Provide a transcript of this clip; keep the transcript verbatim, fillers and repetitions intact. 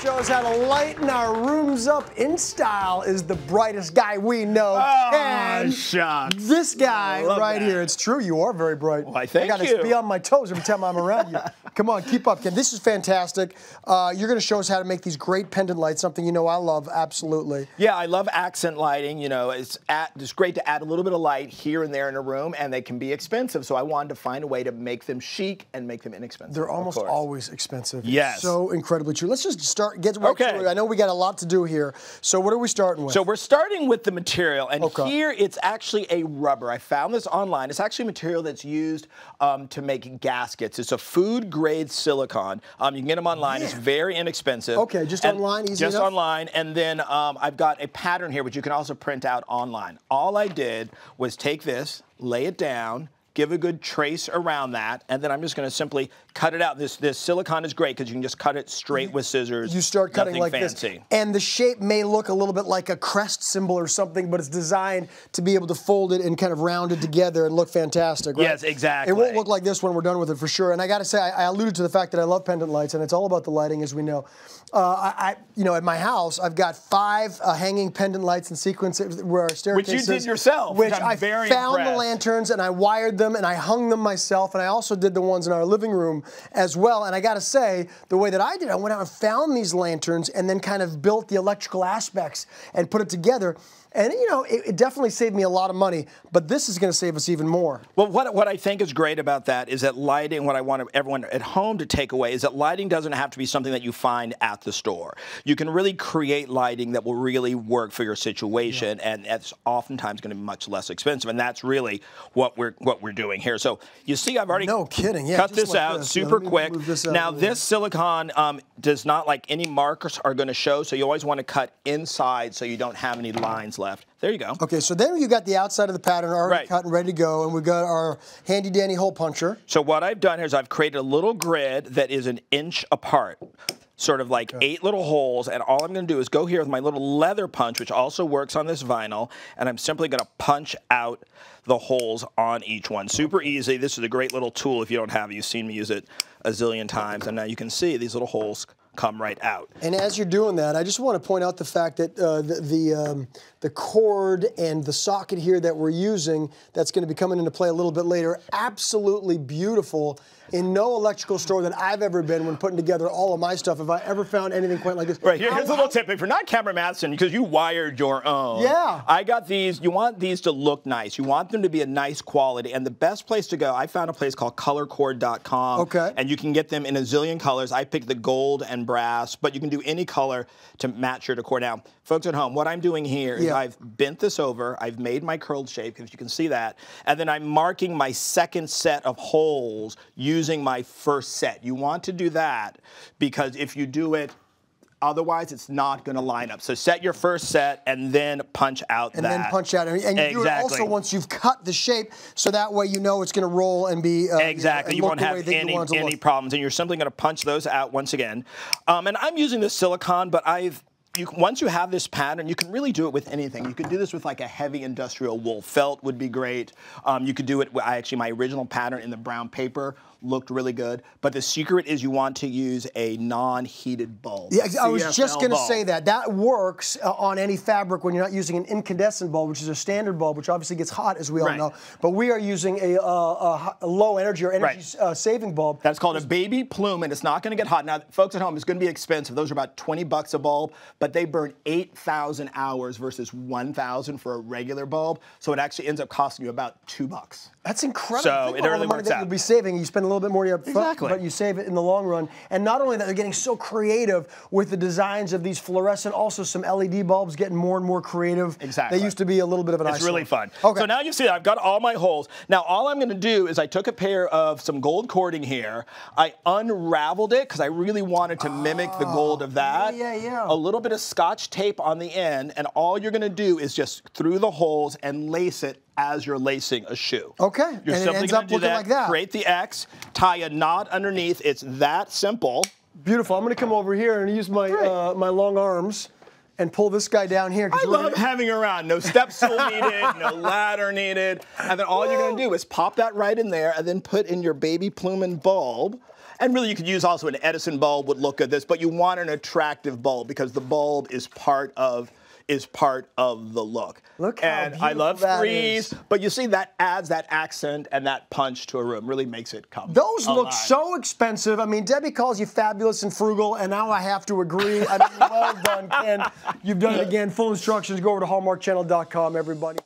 show us how to lighten our rooms up in style is the brightest guy we know. Oh, and shucks. This guy right that. here, it's true, you are very bright. Why, thank I gotta you. gotta be on my toes every time I'm around you. Come on, keep up, Ken. This is fantastic. Uh, you're gonna show us how to make these great pendant lights, something you know I love, absolutely. Yeah, I love accent lighting. You know, it's, at, it's great to add a little bit of light here and there in a room, and they can be expensive, so I wanted to find a way to make them chic and make them inexpensive. They're almost always expensive. Yes. So incredibly true. Let's just start, get right okay. to it. I know we got a lot to do here, so what are we starting with? So we're starting with the material, and okay. here it's actually a rubber. I found this online. It's actually a material that's used um, to make gaskets. It's a food-grade silicone. Um, you can get them online. Yeah. It's very inexpensive. Okay, just and online, easy Just enough? online, and then um, I've got a pattern here, which you can also print out online. All I did was take this, lay it down, give a good trace around that, and then I'm just going to simply cut it out. This this silicone is great because you can just cut it straight with scissors. You start cutting like fancy. this, and the shape may look a little bit like a crest symbol or something, but it's designed to be able to fold it and kind of round it together and look fantastic. Right? Yes, exactly. It won't look like this when we're done with it for sure. And I got to say, I, I alluded to the fact that I love pendant lights, and it's all about the lighting, as we know. Uh, I, I you know, at my house, I've got five uh, hanging pendant lights in sequence where our staircase is. Which you did yourself. Which I'm I very found impressed. the lanterns and I wired them. And I hung them myself, and I also did the ones in our living room as well. And I gotta say, the way that I did it, I went out and found these lanterns and then kind of built the electrical aspects and put it together. And, you know, it, it definitely saved me a lot of money, but this is going to save us even more. Well, what, what I think is great about that is that lighting, what I want everyone at home to take away is that lighting doesn't have to be something that you find at the store. You can really create lighting that will really work for your situation, yeah. and that's oftentimes going to be much less expensive, and that's really what we're what we're doing here. So, you see, I've already no kidding. Yeah, cut this like out this. super yeah, quick. This out now, this silicone um, does not, like, any markers are going to show, so you always want to cut inside so you don't have any lines left. There you go. Okay, so then you got the outside of the pattern already right. cut and ready to go, and we've got our handy-dandy hole puncher. So what I've done here is I've created a little grid that is an inch apart, sort of like okay. eight little holes, and all I'm going to do is go here with my little leather punch, which also works on this vinyl, and I'm simply going to punch out the holes on each one. Super easy. This is a great little tool if you don't have it. You've seen me use it a zillion times, and now you can see these little holes come right out. And as you're doing that, I just want to point out the fact that uh, the the, um, the cord and the socket here that we're using, that's going to be coming into play a little bit later, absolutely beautiful. In no electrical store that I've ever been, when putting together all of my stuff, have I ever found anything quite like this. Right, here, here's a little tip. If you're not Cameron Madsen, because you wired your own. Yeah. I got these. You want these to look nice. You want them to be a nice quality. And the best place to go, I found a place called Color cord dot com. Okay. And you can get them in a zillion colors. I picked the gold and brass, but you can do any color to match your decor. Now, folks at home, what I'm doing here is yeah. I've bent this over. I've made my curled shape, because you can see that. And then I'm marking my second set of holes using using my first set. You want to do that, because if you do it otherwise, it's not going to line up. So set your first set and then punch out and that. And then punch out. And you exactly. do it also once you've cut the shape, so that way you know it's going to roll and be uh, exactly. You, know, and you won't have any, you any problems, and you're simply going to punch those out once again. Um, and I'm using this silicone, but I've You, once you have this pattern, you can really do it with anything. You could do this with like a heavy industrial wool felt would be great. Um, you could do it, I actually, my original pattern in the brown paper looked really good. But the secret is you want to use a non-heated bulb. Yeah, I was just going to say that. That works uh, on any fabric when you're not using an incandescent bulb, which is a standard bulb, which obviously gets hot, as we all right. know. But we are using a, uh, a low energy or energy right. uh, saving bulb. That's called a baby plume, and it's not going to get hot. Now, folks at home, it's going to be expensive. Those are about twenty bucks a bulb. But they burn eight thousand hours versus one thousand for a regular bulb, so it actually ends up costing you about two bucks. That's incredible. So it really works out. You'll be saving. You spend a little bit more up front, exactly. but you save it in the long run. And not only that, they're getting so creative with the designs of these fluorescent. Also, some L E D bulbs getting more and more creative. Exactly. They used to be a little bit of an eyesore. It's really fun. Okay. So now you see that I've got all my holes. Now all I'm going to do is I took a pair of some gold cording here. I unraveled it because I really wanted to mimic oh, the gold of that. Yeah, yeah, yeah. A little bit of scotch tape on the end, and all you're going to do is just through the holes and lace it as you're lacing a shoe. Okay, you're and it ends up looking that, like that. Create the X, tie a knot underneath. It's that simple. Beautiful. I'm going to come over here and use my, uh, my long arms. and pull this guy down here. I love having her around. No step stool needed, no ladder needed. And then all Whoa. You're gonna do is pop that right in there and then put in your baby plumen bulb. And really you could use also an Edison bulb would look at this, but you want an attractive bulb because the bulb is part of is part of the look. Look how beautiful that is. And I love threes, but you see that adds that accent and that punch to a room, really makes it come alive. Those look so expensive. I mean, Debbie calls you fabulous and frugal, and now I have to agree. I mean, well done, Ken. You've done it again. Full instructions, go over to Hallmark Channel dot com, everybody.